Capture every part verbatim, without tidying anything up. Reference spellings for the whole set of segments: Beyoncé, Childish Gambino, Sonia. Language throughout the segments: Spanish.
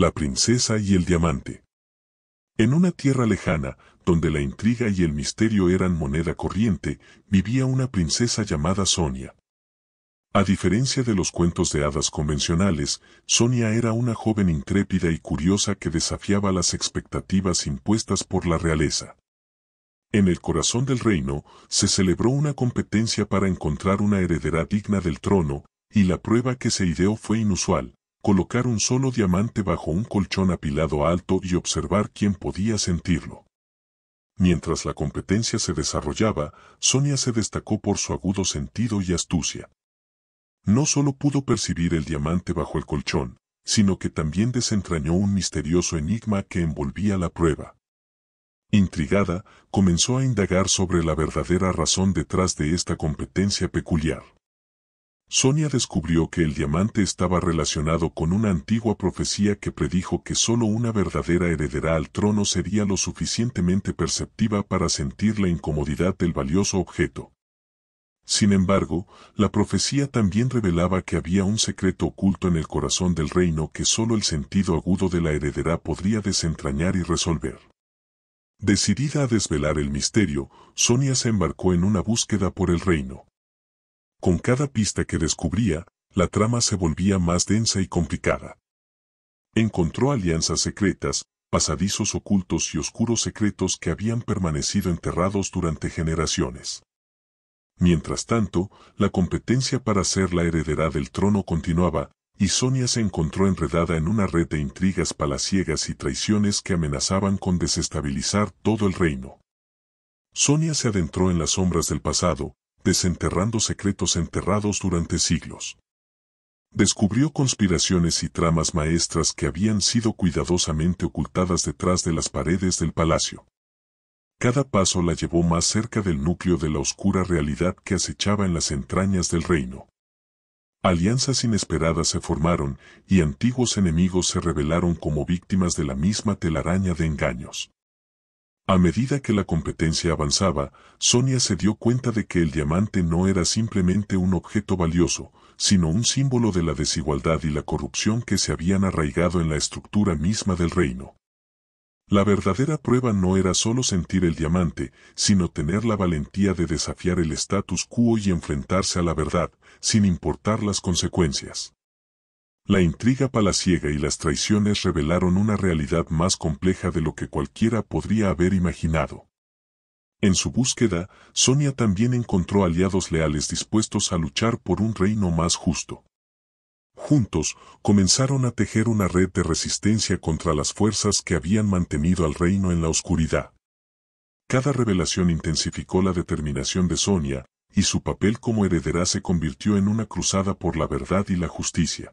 la princesa y el diamante. En una tierra lejana, donde la intriga y el misterio eran moneda corriente, vivía una princesa llamada Sonia. A diferencia de los cuentos de hadas convencionales, Sonia era una joven intrépida y curiosa que desafiaba las expectativas impuestas por la realeza. En el corazón del reino, se celebró una competencia para encontrar una heredera digna del trono, y la prueba que se ideó fue inusual: colocar un solo diamante bajo un colchón apilado alto y observar quién podía sentirlo. Mientras la competencia se desarrollaba, Sonia se destacó por su agudo sentido y astucia. No solo pudo percibir el diamante bajo el colchón, sino que también desentrañó un misterioso enigma que envolvía la prueba. Intrigada, comenzó a indagar sobre la verdadera razón detrás de esta competencia peculiar. Sonia descubrió que el diamante estaba relacionado con una antigua profecía que predijo que solo una verdadera heredera al trono sería lo suficientemente perceptiva para sentir la incomodidad del valioso objeto. Sin embargo, la profecía también revelaba que había un secreto oculto en el corazón del reino que solo el sentido agudo de la heredera podría desentrañar y resolver. Decidida a desvelar el misterio, Sonia se embarcó en una búsqueda por el reino. Con cada pista que descubría, la trama se volvía más densa y complicada. Encontró alianzas secretas, pasadizos ocultos y oscuros secretos que habían permanecido enterrados durante generaciones. Mientras tanto, la competencia para ser la heredera del trono continuaba, y Sonia se encontró enredada en una red de intrigas palaciegas y traiciones que amenazaban con desestabilizar todo el reino. Sonia se adentró en las sombras del pasado, desenterrando secretos enterrados durante siglos. Descubrió conspiraciones y tramas maestras que habían sido cuidadosamente ocultadas detrás de las paredes del palacio. Cada paso la llevó más cerca del núcleo de la oscura realidad que acechaba en las entrañas del reino. Alianzas inesperadas se formaron, y antiguos enemigos se revelaron como víctimas de la misma telaraña de engaños. A medida que la competencia avanzaba, Sonia se dio cuenta de que el diamante no era simplemente un objeto valioso, sino un símbolo de la desigualdad y la corrupción que se habían arraigado en la estructura misma del reino. La verdadera prueba no era solo sentir el diamante, sino tener la valentía de desafiar el status quo y enfrentarse a la verdad, sin importar las consecuencias. La intriga palaciega y las traiciones revelaron una realidad más compleja de lo que cualquiera podría haber imaginado. En su búsqueda, Sonia también encontró aliados leales dispuestos a luchar por un reino más justo. Juntos, comenzaron a tejer una red de resistencia contra las fuerzas que habían mantenido al reino en la oscuridad. Cada revelación intensificó la determinación de Sonia, y su papel como heredera se convirtió en una cruzada por la verdad y la justicia.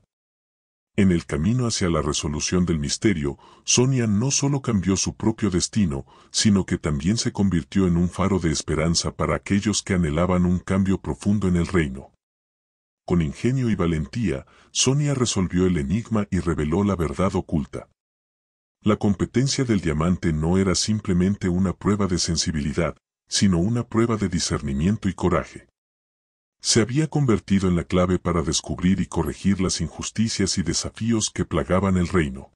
En el camino hacia la resolución del misterio, Sonia no solo cambió su propio destino, sino que también se convirtió en un faro de esperanza para aquellos que anhelaban un cambio profundo en el reino. Con ingenio y valentía, Sonia resolvió el enigma y reveló la verdad oculta. La competencia del diamante no era simplemente una prueba de sensibilidad, sino una prueba de discernimiento y coraje. Se había convertido en la clave para descubrir y corregir las injusticias y desafíos que plagaban el reino.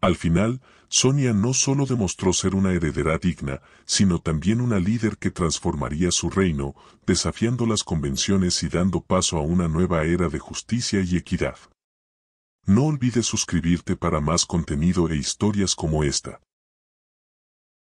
Al final, Sonia no solo demostró ser una heredera digna, sino también una líder que transformaría su reino, desafiando las convenciones y dando paso a una nueva era de justicia y equidad. No olvides suscribirte para más contenido e historias como esta.